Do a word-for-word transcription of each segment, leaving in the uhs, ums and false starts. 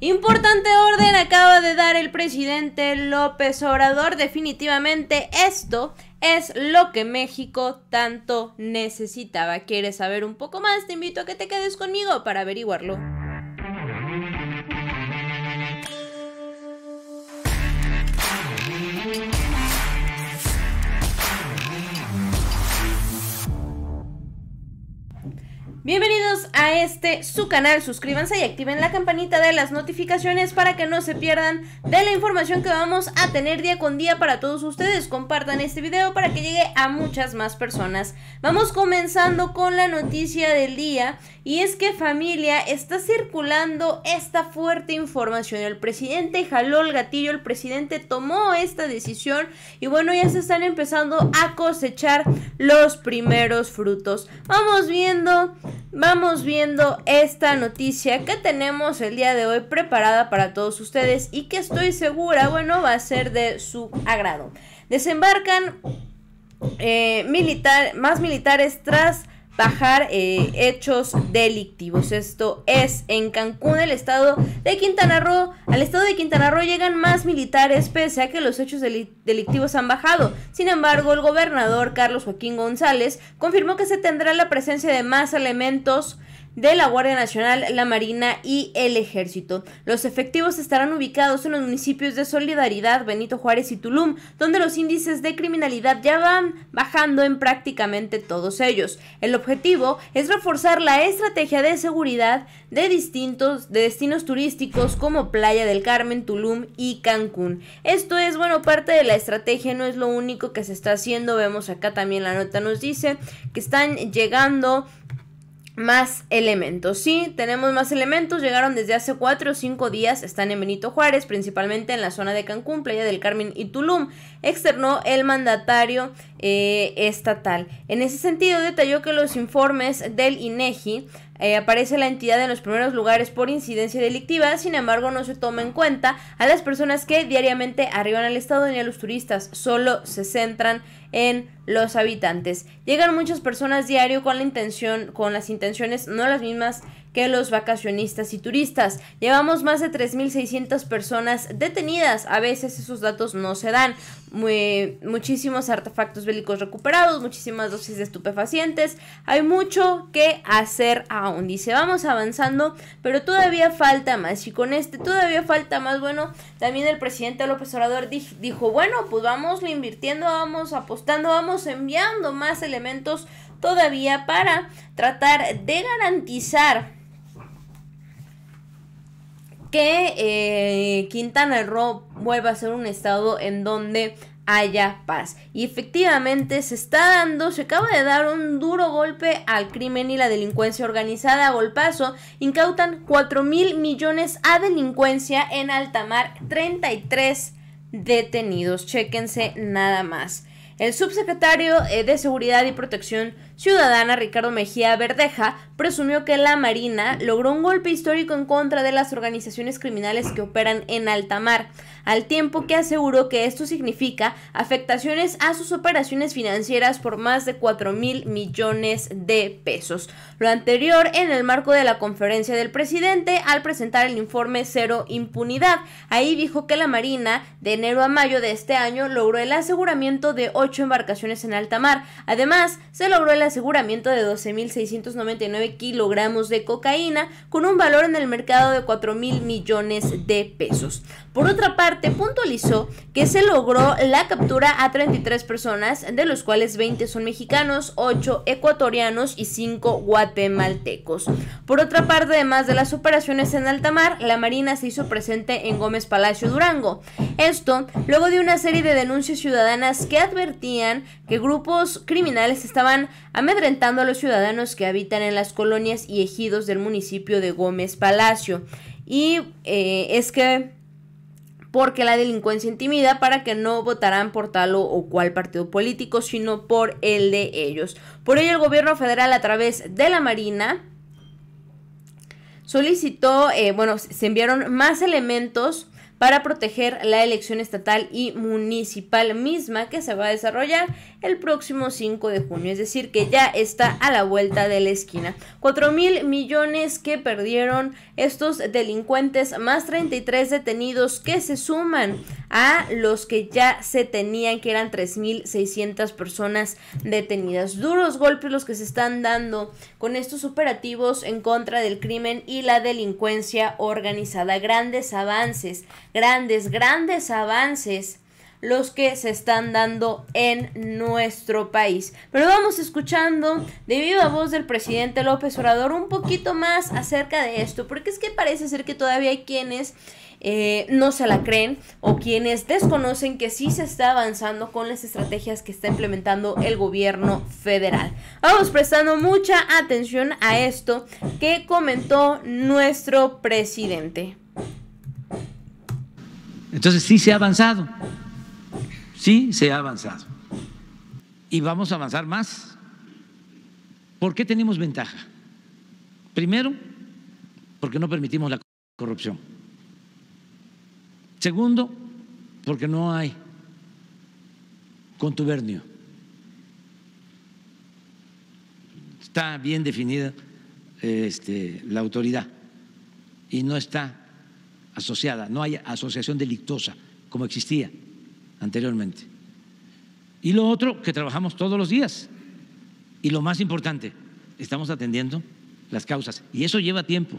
Importante orden acaba de dar el presidente López Obrador. Definitivamente esto es lo que México tanto necesitaba. ¿Quieres saber un poco más? Te invito a que te quedes conmigo para averiguarlo. Bienvenidos a este, su canal, suscríbanse y activen la campanita de las notificaciones para que no se pierdan de la información que vamos a tener día con día para todos ustedes. Compartan este video para que llegue a muchas más personas. Vamos comenzando con la noticia del día, y es que familia, está circulando esta fuerte información. El presidente jaló el gatillo, el presidente tomó esta decisión y bueno, ya se están empezando a cosechar los primeros frutos. Vamos viendo... Vamos viendo esta noticia que tenemos el día de hoy preparada para todos ustedes y que estoy segura, bueno, va a ser de su agrado. Desembarcan eh, militar, más militares tras bajar eh, hechos delictivos. Esto es en Cancún, el estado de Quintana Roo. Al estado de Quintana Roo llegan más militares pese a que los hechos delictivos han bajado. Sin embargo, el gobernador Carlos Joaquín González confirmó que se tendrá la presencia de más elementos de la Guardia Nacional, la Marina y el Ejército. Los efectivos estarán ubicados en los municipios de Solidaridad, Benito Juárez y Tulum, donde los índices de criminalidad ya van bajando en prácticamente todos ellos. El objetivo es reforzar la estrategia de seguridad de distintos de destinos turísticos como Playa del Carmen, Tulum y Cancún. Esto es, bueno, parte de la estrategia, no es lo único que se está haciendo. Vemos acá también la nota nos dice que están llegando más elementos. Sí, tenemos más elementos, llegaron desde hace cuatro o cinco días, están en Benito Juárez, principalmente en la zona de Cancún, Playa del Carmen y Tulum, externó el mandatario eh, estatal. En ese sentido, detalló que los informes del INEGI Eh, aparece la entidad en los primeros lugares por incidencia delictiva. Sin embargo, no se toma en cuenta a las personas que diariamente arriban al estado ni a los turistas, solo se centran en los habitantes. Llegan muchas personas diario con la intención, con las intenciones no las mismas que los vacacionistas y turistas. Llevamos más de tres mil seiscientas personas detenidas, a veces esos datos no se dan. Muy, muchísimos artefactos bélicos recuperados, muchísimas dosis de estupefacientes, hay mucho que hacer aún. Dice, vamos avanzando, pero todavía falta más, y con este todavía falta más. Bueno, también el presidente López Obrador dijo, bueno, pues vamos invirtiendo, vamos apostando, vamos enviando más elementos todavía para tratar de garantizar que eh, Quintana Roo vuelva a ser un estado en donde haya paz. Y efectivamente se está dando, se acaba de dar un duro golpe al crimen y la delincuencia organizada. A golpazo incautan cuatro mil millones a delincuencia en alta mar, treinta y tres detenidos. Chéquense nada más. El subsecretario de Seguridad y Protección Ciudadana, Ricardo Mejía Verdeja, presumió que la Marina logró un golpe histórico en contra de las organizaciones criminales que operan en alta mar, al tiempo que aseguró que esto significa afectaciones a sus operaciones financieras por más de cuatro mil millones de pesos. Lo anterior en el marco de la conferencia del presidente al presentar el informe Cero Impunidad. Ahí dijo que la Marina, de enero a mayo de este año, logró el aseguramiento de ocho embarcaciones en alta mar. Además, se logró el aseguramiento de doce mil seiscientos noventa y nueve kilogramos de cocaína con un valor en el mercado de cuatro mil millones de pesos. Por otra parte, puntualizó que se logró la captura a treinta y tres personas, de los cuales veinte son mexicanos, ocho ecuatorianos y cinco guatemaltecos. Por otra parte, además de las operaciones en alta mar, la Marina se hizo presente en Gómez Palacio, Durango. Esto luego de una serie de denuncias ciudadanas que advertían que grupos criminales estaban amedrentando a los ciudadanos que habitan en las colonias y ejidos del municipio de Gómez Palacio. Y eh, es que porque la delincuencia intimida para que no votarán por tal o cual partido político, sino por el de ellos. Por ello, el gobierno federal, a través de la Marina, solicitó, eh, bueno, se enviaron más elementos para proteger la elección estatal y municipal misma que se va a desarrollar el próximo cinco de junio, es decir, que ya está a la vuelta de la esquina. cuatro mil millones que perdieron estos delincuentes, más treinta y tres detenidos que se suman a los que ya se tenían, que eran tres mil seiscientas personas detenidas. Duros golpes los que se están dando con estos operativos en contra del crimen y la delincuencia organizada. Grandes avances, grandes, grandes avances los que se están dando en nuestro país. Pero vamos escuchando de viva voz del presidente López Obrador un poquito más acerca de esto, porque es que parece ser que todavía hay quienes eh, no se la creen o quienes desconocen que sí se está avanzando con las estrategias que está implementando el gobierno federal. Vamos prestando mucha atención a esto que comentó nuestro presidente. Entonces sí se ha avanzado. Sí, se ha avanzado y vamos a avanzar más. ¿Por qué tenemos ventaja? Primero, porque no permitimos la corrupción. Segundo, porque no hay contubernio. Está bien definida este, la autoridad y no está asociada, no hay asociación delictuosa como existía anteriormente. Y lo otro, que trabajamos todos los días. Y lo más importante, estamos atendiendo las causas. Y eso lleva tiempo.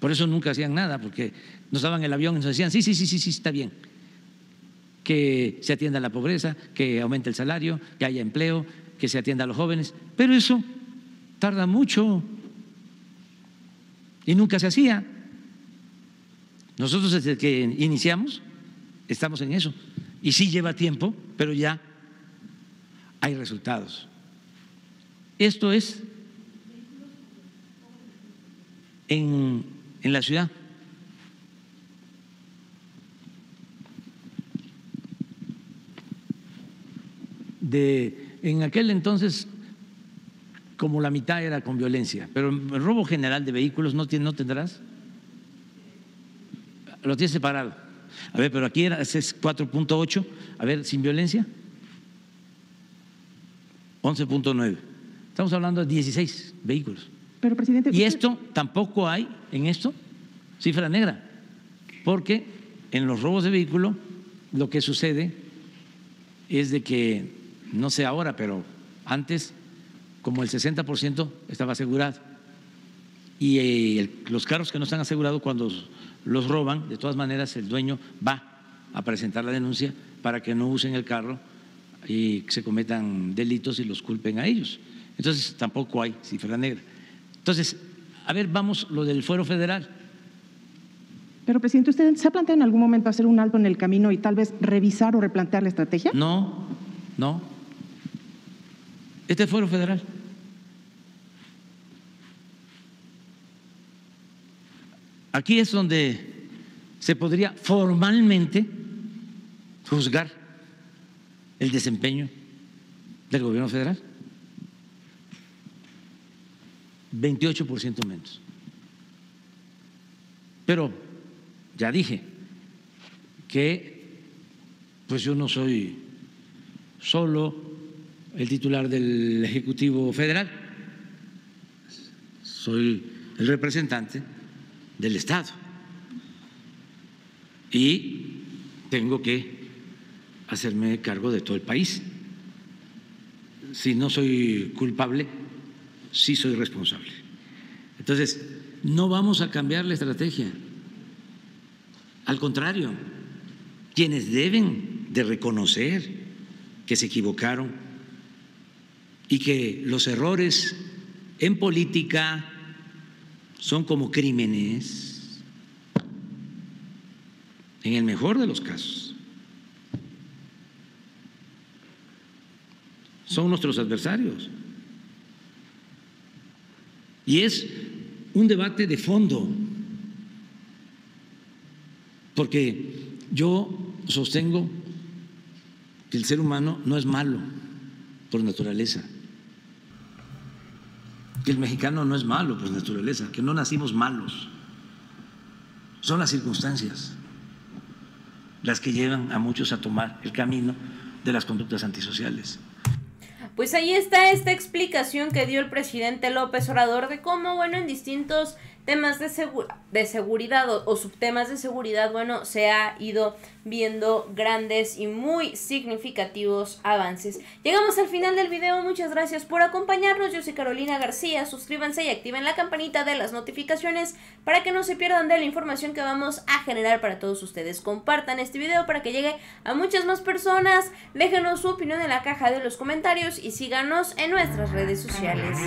Por eso nunca hacían nada, porque nos daban el avión y nos decían, sí, sí, sí, sí, sí, está bien. Que se atienda la pobreza, que aumente el salario, que haya empleo, que se atienda a los jóvenes. Pero eso tarda mucho y nunca se hacía. Nosotros desde que iniciamos estamos en eso y sí lleva tiempo, pero ya hay resultados. Esto es en, en la ciudad. De, en aquel entonces como la mitad era con violencia, pero el robo general de vehículos no, no tendrás, lo tiene separado. A ver, pero aquí era, es cuatro punto ocho, a ver, sin violencia, once punto nueve. Estamos hablando de dieciséis vehículos. Pero, presidente, y esto tampoco hay en esto cifra negra, porque en los robos de vehículo lo que sucede es de que, no sé ahora, pero antes como el sesenta por ciento estaba asegurado y los carros que no están asegurados cuando los roban, de todas maneras el dueño va a presentar la denuncia para que no usen el carro y se cometan delitos y los culpen a ellos. Entonces tampoco hay cifra negra. Entonces, a ver, vamos lo del fuero federal. Pero, presidente, ¿usted se ha planteado en algún momento hacer un alto en el camino y tal vez revisar o replantear la estrategia? No, no. Este es fuero federal. Aquí es donde se podría formalmente juzgar el desempeño del gobierno federal. veintiocho por ciento menos. Pero ya dije que pues yo no soy solo el titular del Ejecutivo Federal, soy el representante del Estado y tengo que hacerme cargo de todo el país. Si no soy culpable, sí soy responsable. Entonces, no vamos a cambiar la estrategia. Al contrario, quienes deben de reconocer que se equivocaron y que los errores en política son como crímenes, en el mejor de los casos. Son nuestros adversarios. Y es un debate de fondo, porque yo sostengo que el ser humano no es malo por naturaleza. Que el mexicano no es malo por naturaleza, que no nacimos malos, Son las circunstancias las que llevan a muchos a tomar el camino de las conductas antisociales. Pues ahí está esta explicación que dio el presidente López Obrador de cómo, bueno, en distintos temas de, segura, de seguridad o, o subtemas de seguridad, bueno, se ha ido viendo grandes y muy significativos avances. Llegamos al final del video, muchas gracias por acompañarnos, yo soy Carolina García, suscríbanse y activen la campanita de las notificaciones para que no se pierdan de la información que vamos a generar para todos ustedes. Compartan este video para que llegue a muchas más personas, déjenos su opinión en la caja de los comentarios y síganos en nuestras redes sociales.